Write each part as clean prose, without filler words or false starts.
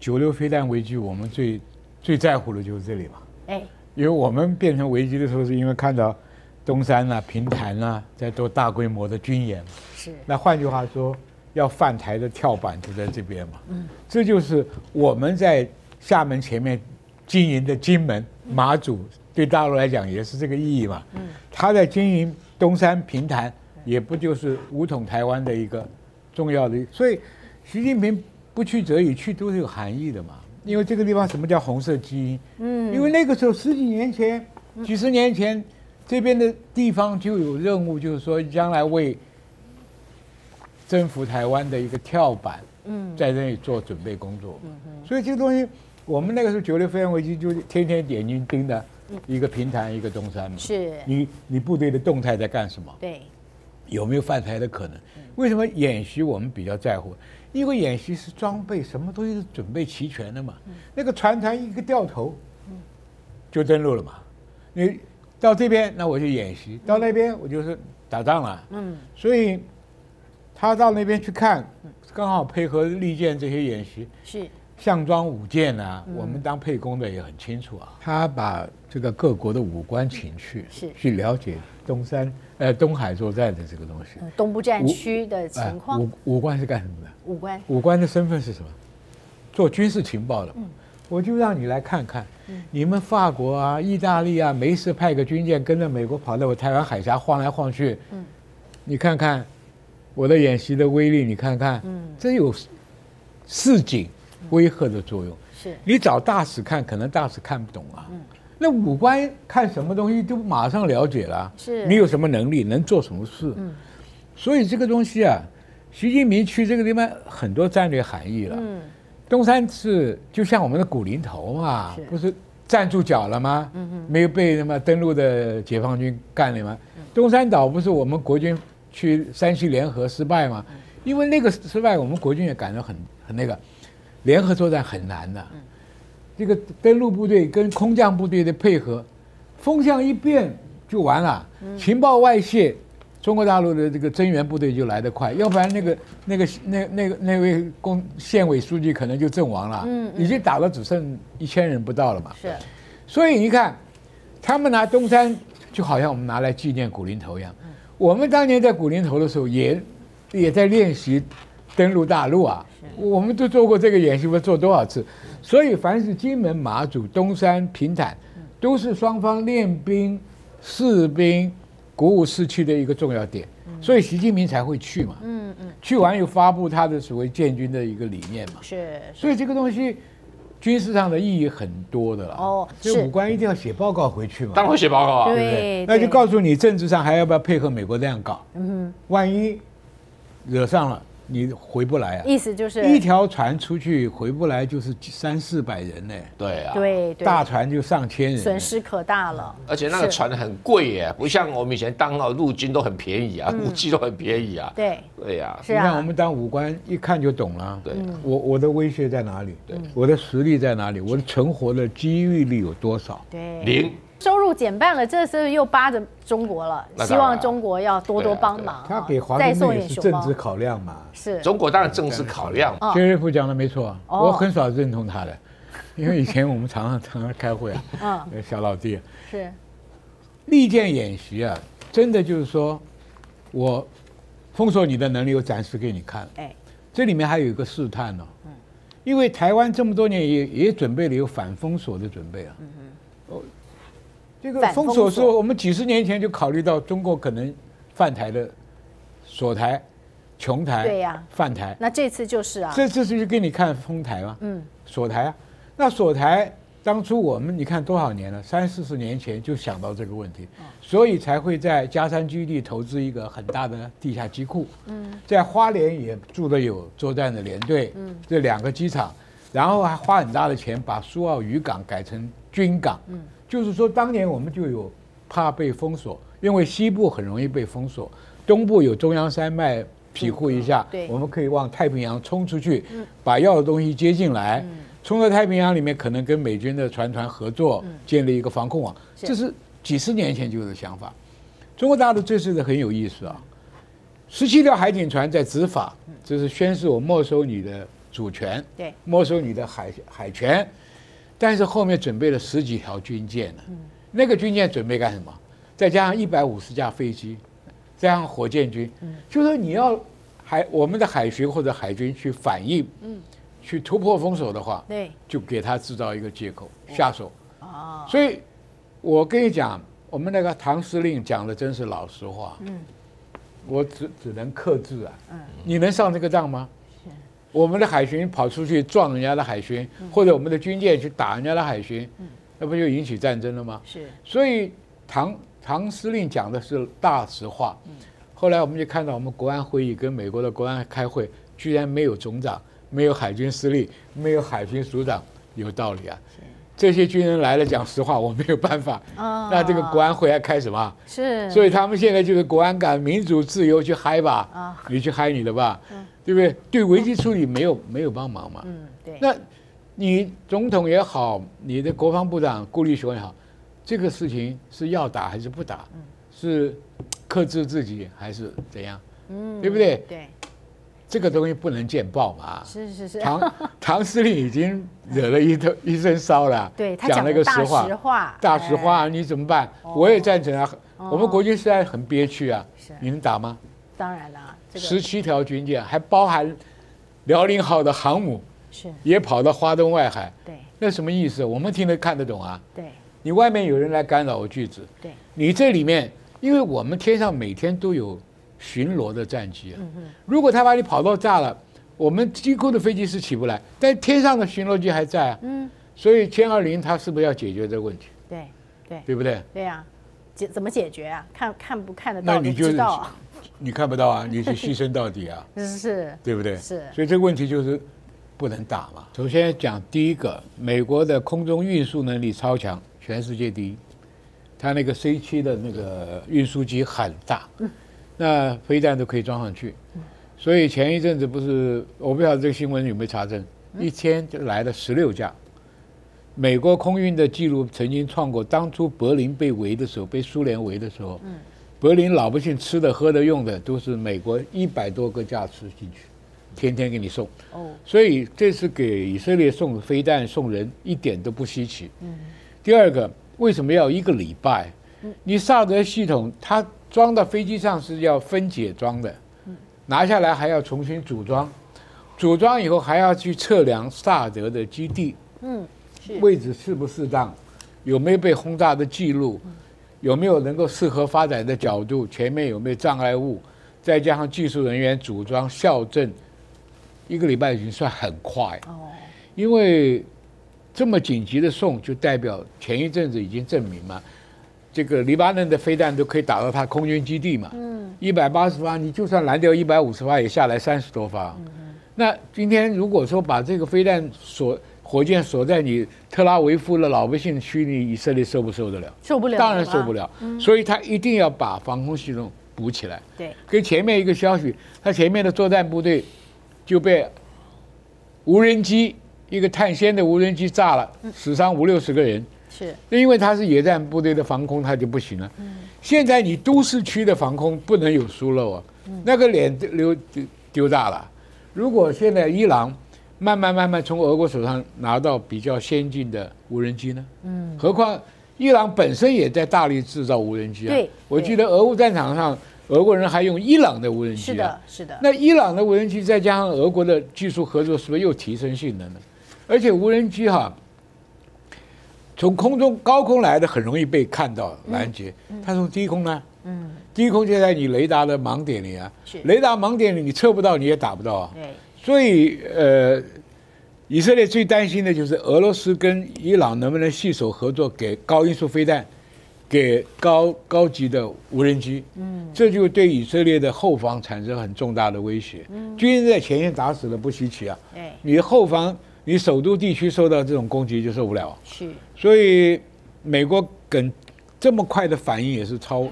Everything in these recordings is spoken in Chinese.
九六飞弹危机，我们最在乎的就是这里嘛。哎，因为我们变成危机的时候，是因为看到东山啊、平潭啊在做大规模的军演。是。那换句话说，要犯台的跳板就在这边嘛。嗯。这就是我们在厦门前面经营的金门、马祖，对大陆来讲也是这个意义嘛。嗯。他在经营东山、平潭，也不就是武统台湾的一个重要的，所以习近平。 不去则已，去都是有含义的嘛。因为这个地方什么叫红色基因？嗯，因为那个时候十几年前、几十年前，这边的地方就有任务，就是说将来为征服台湾的一个跳板，嗯，在这里做准备工作。嗯，所以这个东西，我们那个时候九六飞弹危机就天天眼睛盯着一个平潭，一个东山嘛。是。你部队的动态在干什么？对。有没有犯台的可能？为什么演习我们比较在乎？ 因为演习是装备，什么东西都准备齐全的嘛。那个船一个掉头，就登陆了嘛。你到这边，那我就演习；到那边，我就是打仗了。嗯，所以他到那边去看，刚好配合利剑这些演习。是项庄舞剑啊，我们当配工的也很清楚啊。他把这个各国的武官情趣去了解东海作战的这个东西，东部战区的情况。武官是干什么的？武官的身份是什么？做军事情报的。我就让你来看看，你们法国啊、意大利啊，没事派个军舰跟着美国跑到我台湾海峡晃来晃去。你看看我的演习的威力，你看看，这有示警、威吓的作用。是你找大使看，可能大使看不懂啊。 那武官看什么东西就马上了解了，是你有什么能力，能做什么事，所以这个东西啊，习近平去这个地方很多战略含义了。东山是就像我们的古林头嘛，不是站住脚了吗？没有被他妈登陆的解放军干了吗？东山岛不是我们国军去山西联合失败吗？因为那个失败，我们国军也感到很那个，联合作战很难的。 这个登陆部队跟空降部队的配合，风向一变就完了。情报外泄，中国大陆的这个增援部队就来得快，要不然那位县委书记可能就阵亡了。已经打到只剩1000人不到了嘛。是，所以你看，他们拿东山就好像我们拿来纪念古林头一样。我们当年在古林头的时候也在练习登陆大陆啊，我们都做过这个演习，我做多少次。 所以，凡是金门、马祖、东山、平潭，都是双方练兵、士兵、鼓舞士气的一个重要点。所以，习近平才会去嘛。去完又发布他的所谓建军的一个理念嘛。是。所以，这个东西军事上的意义很多的了。哦。所以，武官一定要写报告回去嘛。当然会写报告啊。对。那就告诉你，政治上还要不要配合美国这样搞？万一惹上了。 你回不来啊！意思就是一条船出去回不来就是300-400人呢。对啊，对，大船就上千人，损失可大了。而且那个船很贵耶，不像我们以前当陆军都很便宜啊，武器都很便宜啊。对，对呀。你看我们当武官一看就懂了。对，我的威胁在哪里？对，我的实力在哪里？我的存活的机遇力有多少？对，0。 收入减半了，这时候又巴着中国了，希望中国要多帮忙。他给华盛顿也是政治考量嘛，是中国当然政治考量。薛瑞富讲的没错，我很少认同他的，因为以前我们常常开会啊，小老弟是利剑演习啊，真的就是说我封锁你的能力，我展示给你看。哎，这里面还有一个试探呢，因为台湾这么多年也准备了有反封锁的准备啊，这个封锁是我们几十年前就考虑到中国可能犯台的锁台、穷台、对呀犯台。那这次就是啊，这次就给你看封台嘛，锁台啊。那锁台当初我们你看多少年了，30-40年前就想到这个问题，所以才会在嘉山基地投资一个很大的地下机库，在花莲也驻的有作战的联队，这2个机场，然后还花很大的钱把苏澳渔港改成军港，就是说，当年我们就有怕被封锁，因为西部很容易被封锁，东部有中央山脉庇护一下，我们可以往太平洋冲出去，把要的东西接进来，冲到太平洋里面，可能跟美军的船合作，建立一个防空网。这是几十年前就有的想法。中国大陆这次的很有意思啊，17条海警船在执法，这是宣示我没收你的主权，对，没收你的海权，但是后面准备了10几条军舰呢，那个军舰准备干什么？再加上150架飞机，再加上火箭军，就说你要我们的海巡或者海军去反应，去突破封锁的话，对，就给他制造一个借口下手。哦，所以我跟你讲，我们那个唐司令讲的真是老实话，我只能克制啊，你能上这个当吗？我们的海巡跑出去撞人家的海巡，或者我们的军舰去打人家的海巡，那不就引起战争了吗？是，所以唐司令讲的是大实话。后来我们就看到，我们国安会议跟美国的国安开会，居然没有总长，没有海军司令，没有海军署长，有道理啊。这些军人来了，讲实话，我没有办法。那这个国安会还开什么？是，所以他们现在就是国安感、民主、自由去嗨吧，你去嗨你的吧，对不对？对危机处理没有帮忙嘛。对。那你总统也好，你的国防部长顾立雄也好，这个事情是要打还是不打？是克制自己还是怎样？对不对？对。这个东西不能见报嘛！是是是，唐司令已经惹了一身骚了。对，他讲了个实话，大实话，你怎么办？我也赞成啊！我们国军现在很憋屈啊，你能打吗？当然了，17条军舰还包含辽宁号的航母，是也跑到花东外海。对，那什么意思？我们听得看得懂啊？对，你外面有人来干扰我句子，对，你这里面，因为我们天上每天都有巡逻的战机，如果他把你跑道炸了，我们机库的飞机是起不来，但天上的巡逻机还在啊。所以歼20他是不是要解决这个问题？对对，对不对？对啊，怎么解决啊？看不看得到？那你就你看不到啊，你是牺牲到底啊，是，对不对？是，所以这个问题就是不能打嘛。首先讲第一个，美国的空中运输能力超强，全世界第一，他那个 C-7的那个运输机很大。那飞弹都可以装上去，所以前一阵子不是，我不晓得这个新闻有没有查证，一天就来了16架。美国空运的记录曾经创过，当初柏林被围的时候，被苏联围的时候，柏林老百姓吃的、喝的、用的都是美国100多个架次进去，天天给你送。所以这次给以色列送飞弹、送人一点都不稀奇。第二个，为什么要一个礼拜？你萨德系统它装到飞机上是要分解装的，拿下来还要重新组装，组装以后还要去测量萨德的基地，位置适不适当，有没有被轰炸的记录，有没有能够适合发展的角度，前面有没有障碍物，再加上技术人员组装校正，一个礼拜已经算很快，因为这么紧急的送，就代表前一阵子已经证明嘛。这个黎巴嫩的飞弹都可以打到它空军基地嘛，180发，你就算拦掉150发，也下来30多发。那今天如果说把这个飞弹火箭锁在你特拉维夫的老百姓区里，以色列受不了？受不了，当然受不了。所以他一定要把防空系统补起来。对，跟前面一个消息，他前面的作战部队就被无人机一个探险的无人机炸了，死伤50-60个人。是，因为它是野战部队的防空，它就不行了。现在你都市区的防空不能有疏漏啊，那个脸丢大了。如果现在伊朗慢慢从俄国手上拿到比较先进的无人机呢？何况伊朗本身也在大力制造无人机啊。对，我记得俄乌战场上，俄国人还用伊朗的无人机啊。是的，是的。那伊朗的无人机再加上俄国的技术合作，是不是又提升性能呢？而且无人机哈，从高空来的很容易被看到拦截，它从低空呢，低空就在你雷达的盲点里啊，雷达盲点里你测不到，你也打不到啊。所以以色列最担心的就是俄罗斯跟伊朗能不能携手合作，给高音速飞弹，给高级的无人机，这就对以色列的后方产生很重大的威胁。军人在前线打死了不稀奇啊，你后方。你首都地区受到这种攻击就受不了，所以美国跟这么快的反应也是超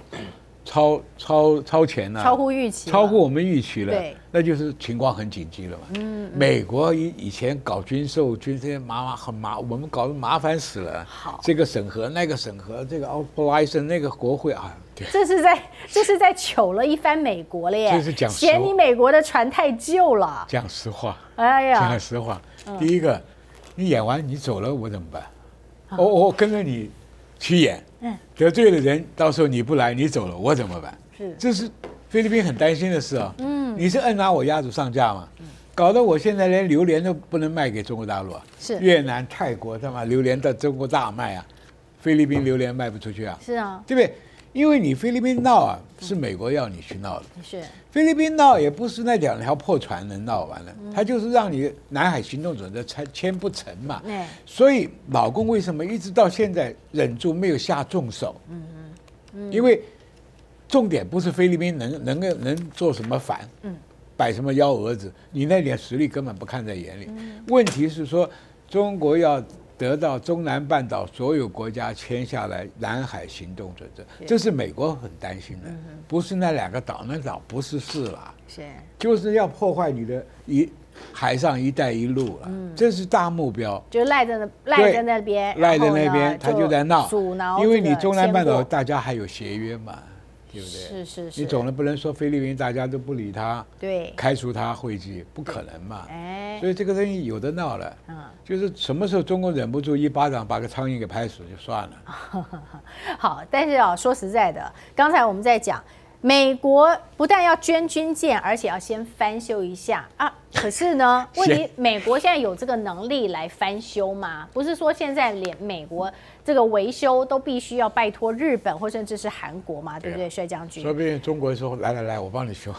超前了，超乎预期，超乎我们预期了。对，那就是情况很紧急了嘛。嗯，美国以前搞军售，军事很麻，我们搞得麻烦死了。好，这个审核，那个审核，这个 outplacing 那个国会啊，对，这是在糗了一番美国了耶。这是讲实话，嫌你美国的船太旧了。讲实话，哎呀，讲实话，第一个，你演完你走了，我怎么办？我跟着你去演。 得罪了人，到时候你不来，你走了，我怎么办？是，这是菲律宾很担心的事啊。嗯，你是摁拿我鸭子上架嘛？搞得我现在连榴莲都不能卖给中国大陆啊。是，越南、泰国他妈榴莲到中国大卖啊，菲律宾榴莲卖不出去啊。是啊，对不对？因为你菲律宾闹啊，是美国要你去闹的。是，菲律宾闹也不是那两条破船能闹完了，他就是让你南海行动准则签不成嘛。所以老公为什么一直到现在忍住没有下重手？因为重点不是菲律宾能做什么反，摆什么幺蛾子，你那点实力根本不看在眼里。问题是说中国要。 得到中南半岛所有国家签下来南海行动准则，这是美国很担心的，不是那两个岛，那岛不是事了，是就是要破坏你的海上一带一路了，这是大目标。就赖在那边，他就在闹，因为你中南半岛大家还有协约嘛，对不对？是，你总不能说菲律宾大家都不理他，对，开除他会籍不可能嘛，哎，所以这个东西有的闹了。 就是什么时候中国忍不住一巴掌把个苍蝇给拍死就算了。好，但是啊，说实在的，刚才我们在讲，美国不但要捐军舰，而且要先翻修一下啊。可是呢，问题美国现在有这个能力来翻修吗？不是说现在连美国这个维修都必须要拜托日本或甚至是韩国嘛，对不对，帅将军？说不定中国说来，我帮你修。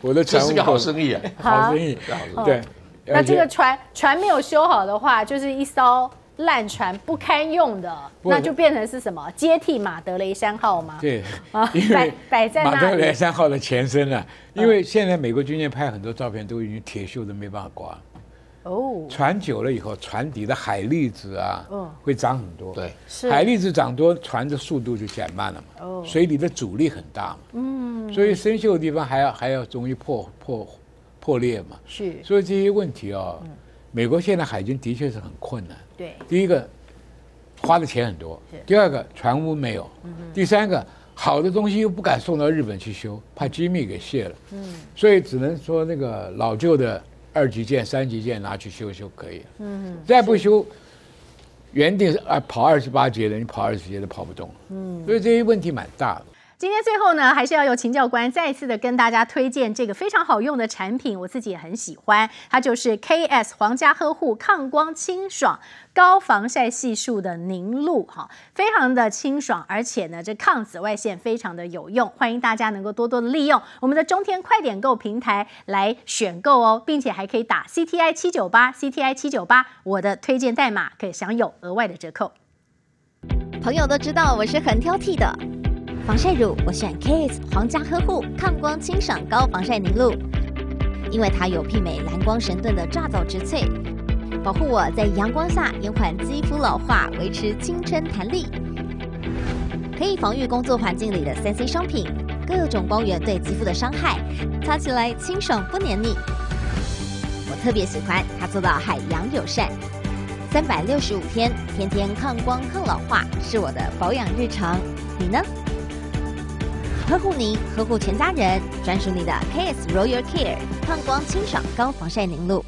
我的这是个好生意，好生意，对。 那这个船没有修好的话，就是一艘烂船，不堪用的，那就变成是什么？接替马德雷山号吗？对，啊，摆在马德雷山号的前身啊，因为现在美国军舰拍很多照片都已经铁锈的没办法刮。哦，船久了以后，船底的海蛎子啊，会长很多。对，海蛎子长多，船的速度就减慢了嘛。哦，水里的阻力很大嘛。嗯，所以生锈的地方还要容易破裂嘛，是，所以这些问题啊，美国现在海军的确是很困难。对，第一个花的钱很多，第二个船坞没有，第三个好的东西又不敢送到日本去修，怕机密给卸了。嗯，所以只能说那个老旧的二级舰、三级舰拿去修可以。嗯，再不修，原定是啊跑28节的，你跑20节都跑不动。嗯，所以这些问题蛮大的。 今天最后呢，还是要由秦教官再一次的跟大家推荐这个非常好用的产品，我自己也很喜欢，它就是 KS 皇家呵护抗光清爽高防晒系数的凝露，哈，非常的清爽，而且呢，这抗紫外线非常的有用，欢迎大家能够多多的利用我们的中天快点购平台来选购哦，并且还可以打 CTI 798，我的推荐代码可以享有额外的折扣。朋友都知道我是很挑剔的。 防晒乳我选 KS 皇家呵护抗光清爽高防晒凝露，因为它有媲美蓝光神盾的抓藻植萃，保护我在阳光下延缓肌肤老化，维持青春弹力，可以防御工作环境里的3C 商品各种光源对肌肤的伤害，擦起来清爽不黏腻。我特别喜欢它做到海洋友善，365天天天抗光抗老化是我的保养日常，你呢？ 呵护您，呵护全家人，专属你的 KS Royal Care 抗光清爽高防晒凝露。